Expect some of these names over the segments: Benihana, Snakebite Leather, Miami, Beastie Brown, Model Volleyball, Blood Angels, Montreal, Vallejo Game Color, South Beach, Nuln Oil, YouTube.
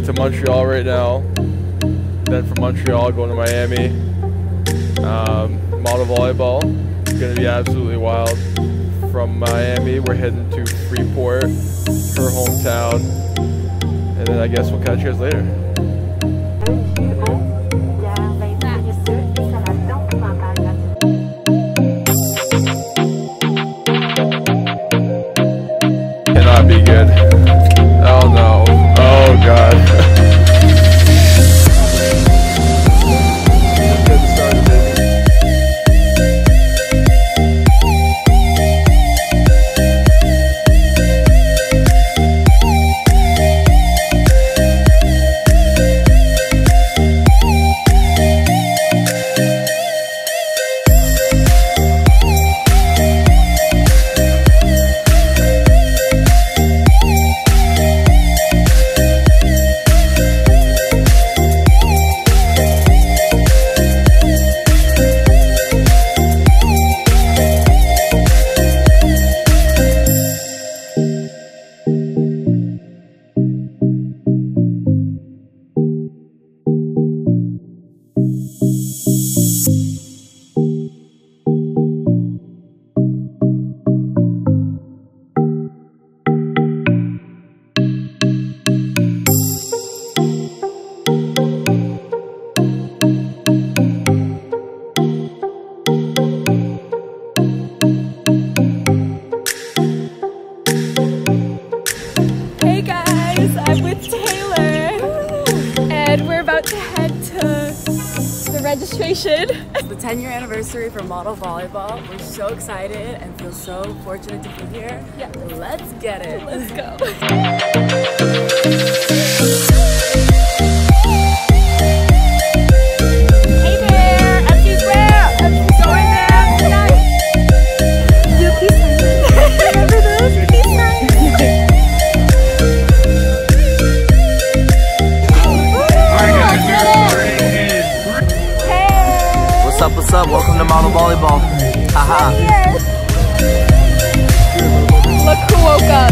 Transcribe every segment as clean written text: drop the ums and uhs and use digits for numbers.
way to Montreal right now. Then from Montreal, going to Miami. Model volleyball. It's going to be absolutely wild. From Miami, we're heading to Freeport, her hometown. And then I guess we'll catch you guys later. Be good. Oh no. Oh god. Registration. It's the 10-year anniversary for Model Volleyball. We're so excited and feel so fortunate to be here. Yeah. Let's get it. Let's go. What's up? Welcome to Model Volleyball. Haha. Look who woke up.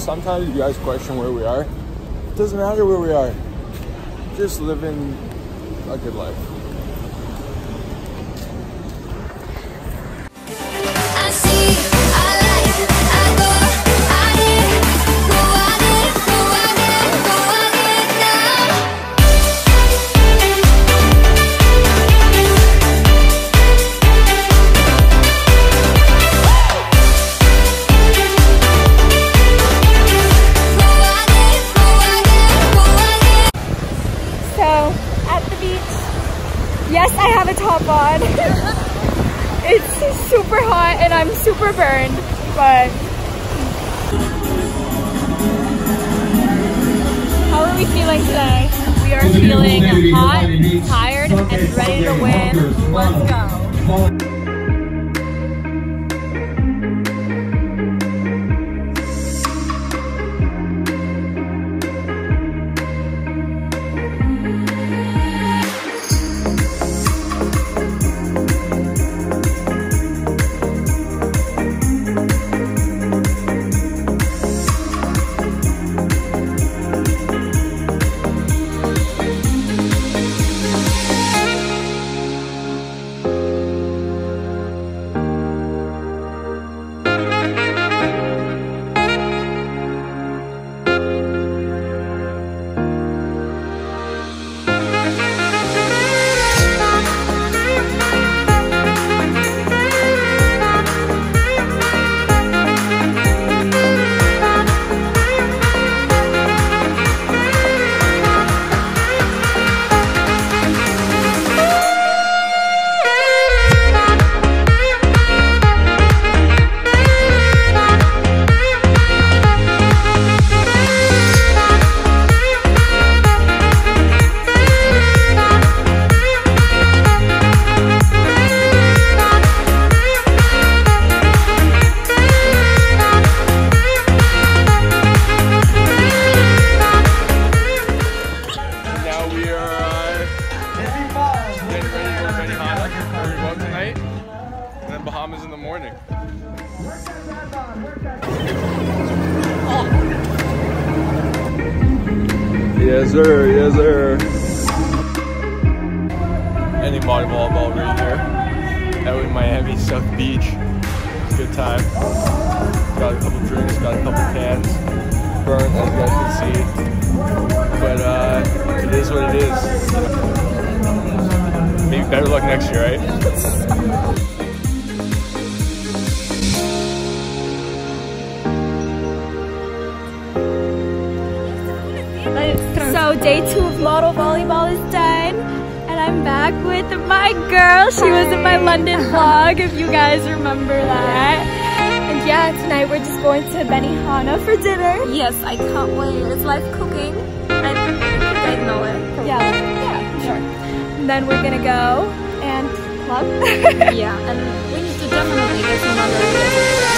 sometimes you guys question where we are. It doesn't matter where we are. Just living a good life. Yes, I have a top on. It's super hot and I'm super burned, but how are we feeling today? We are feeling hot, tired, and ready to win. Let's go. Yes sir, yes sir. Ending volleyball ball right here. Out in Miami, South Beach. It's a good time. Got a couple drinks, got a couple cans. Burnt, as you guys can see. But it is what it is. Maybe better luck next year, right? So day 2 of model volleyball is done, and I'm back with my girl. She was in my London vlog, if you guys remember that. And yeah, tonight we're just going to Benihana for dinner. Yes, I can't wait. It's live cooking. I know it. Yeah, sure. And then we're gonna go and club. Yeah, and we need to definitely get some other.